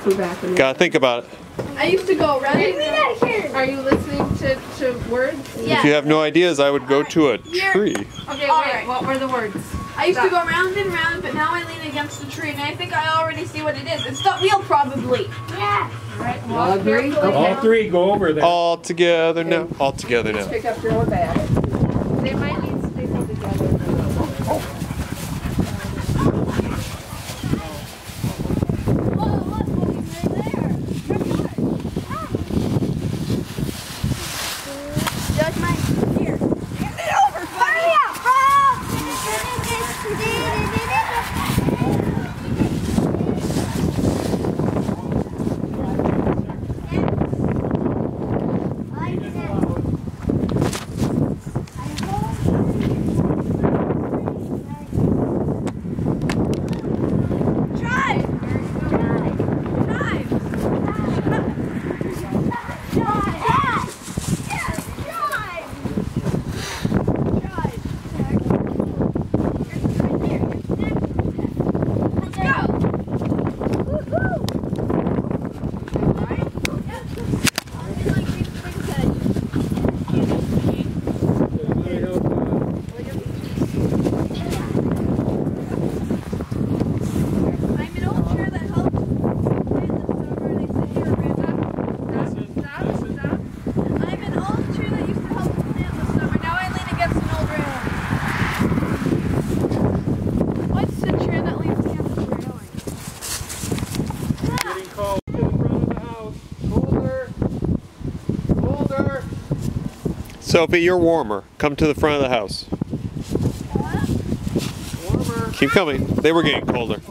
from back in the Gotta think about it. I used to go running. Are you listening to words? Yeah. If you have no ideas, I would go to a tree. Okay, wait, what were the words? I used to go round and round, but now I lean against the tree, and I think I already see what it is. It's the wheel, probably. Yeah. Right. All three? All three, go over there. All together now. All together now. Pick up your own bag. They might need to pick up together. Oh. Sophie, you're warmer. Come to the front of the house. What? Warmer. Keep coming. They were getting colder.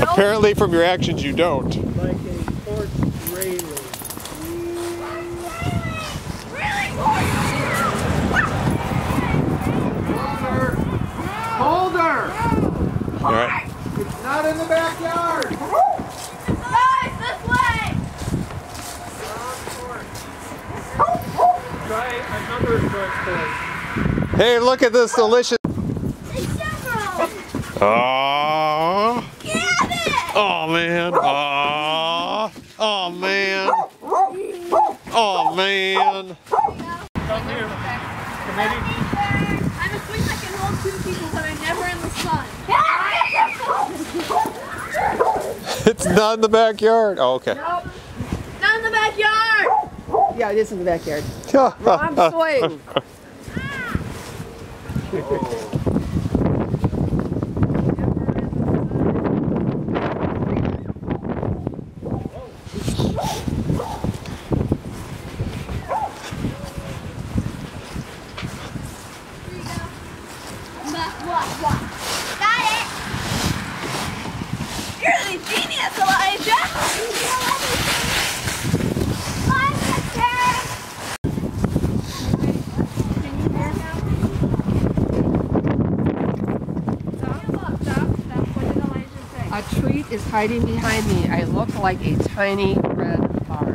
Apparently from your actions you don't. Like a forked railing. All right. It's not in the backyard. Guys, this way. Try another shortcut. Hey, look at this delicious. Oh. Get it. Oh man. Oh. Oh man. Oh man. Come here. I'm a swing that can hold two people, but I'm never in the sun. It's not in the backyard. Oh, okay. Nope. Not in the backyard. Yeah, it is in the backyard. I'm swaying. Genius, Elijah! A treat is hiding behind me. I look like a tiny red bar.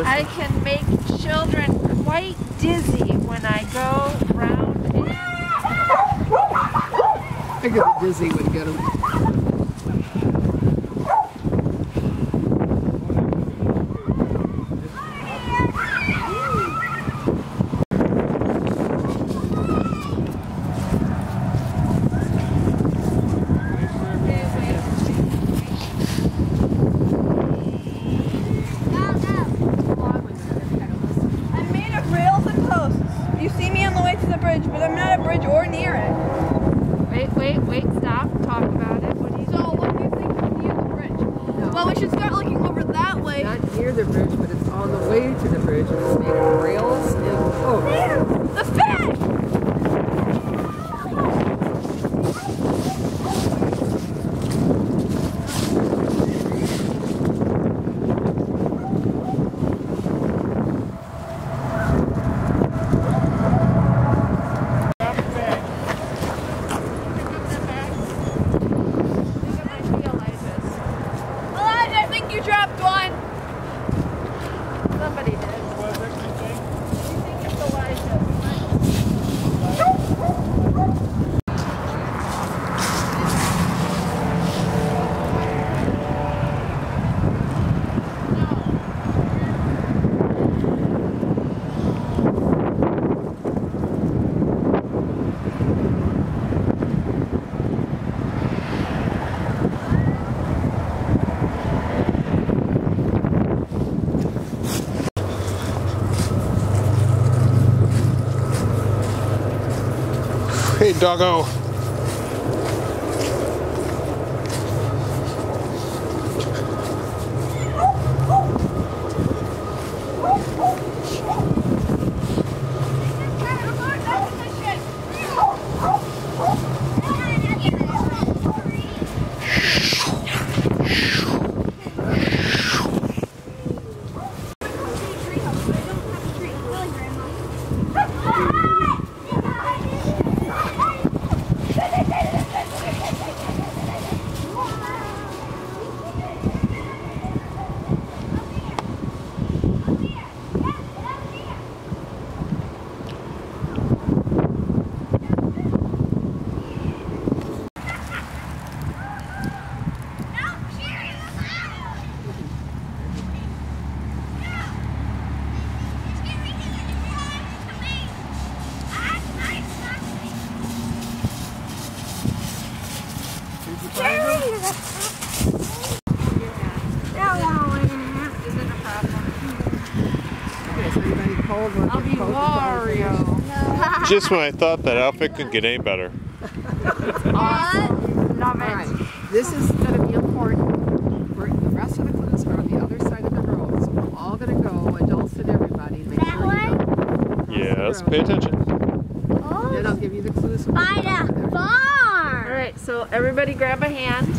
I can make children quite dizzy when I go round and round. I got dizzy when I got them. But I'm not a bridge or near it. Wait, wait, wait, stop. Talk about it. What do you think? So, what do you think is near the bridge? No. Well, we should start looking over that way. It's not near the bridge, but it's on the way to the bridge. And it's made of rails and oh. The fish! Hey, doggo. I'll be Mario. No. Just when I thought that outfit couldn't get any better. Awesome. Love it. Right. This is going to be important. The rest of the class are on the other side of the road, so we're all going to go, adults and everybody. Make that sure way? Yes, pay attention. Oh. Then I'll give you the clues. By the bar. All right, so everybody grab a hand.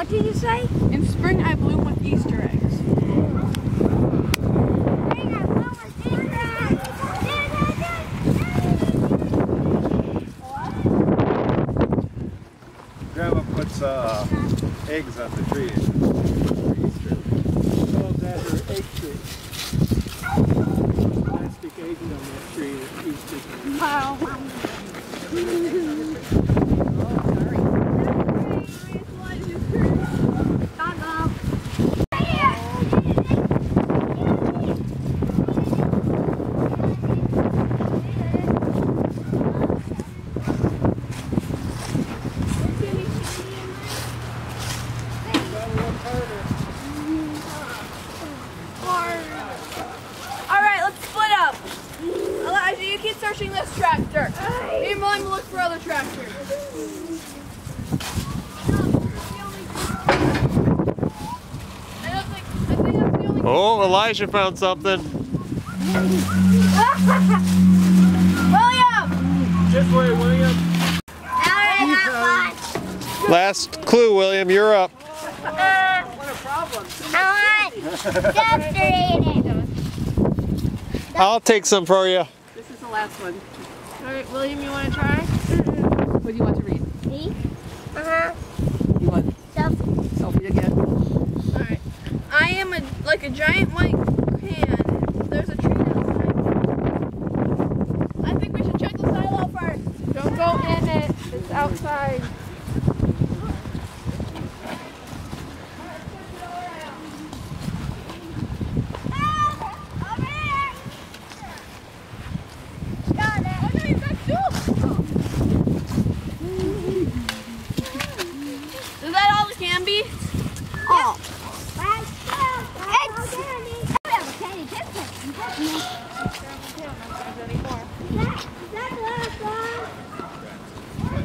What did you say? In spring I bloom with Easter eggs. Spring I bloom with Easter eggs. What? Grandma puts eggs on the tree for Easter. She calls that her egg tree. Plastic eggs on that tree that Easter can eat. Wow. This tractor. Me and Mom look for other tractors. Oh, Elijah found something. William! This way, William. Last clue, William, you're up. What a problem. I want duster eating. I'll take some for you. Last one. All right, William, you want to try? What do you want to read? Me? You want? Sophie again. All right. I am like a giant white pan. There's a tree outside. I think we should check the silo first. Don't go in it. It's outside. Is that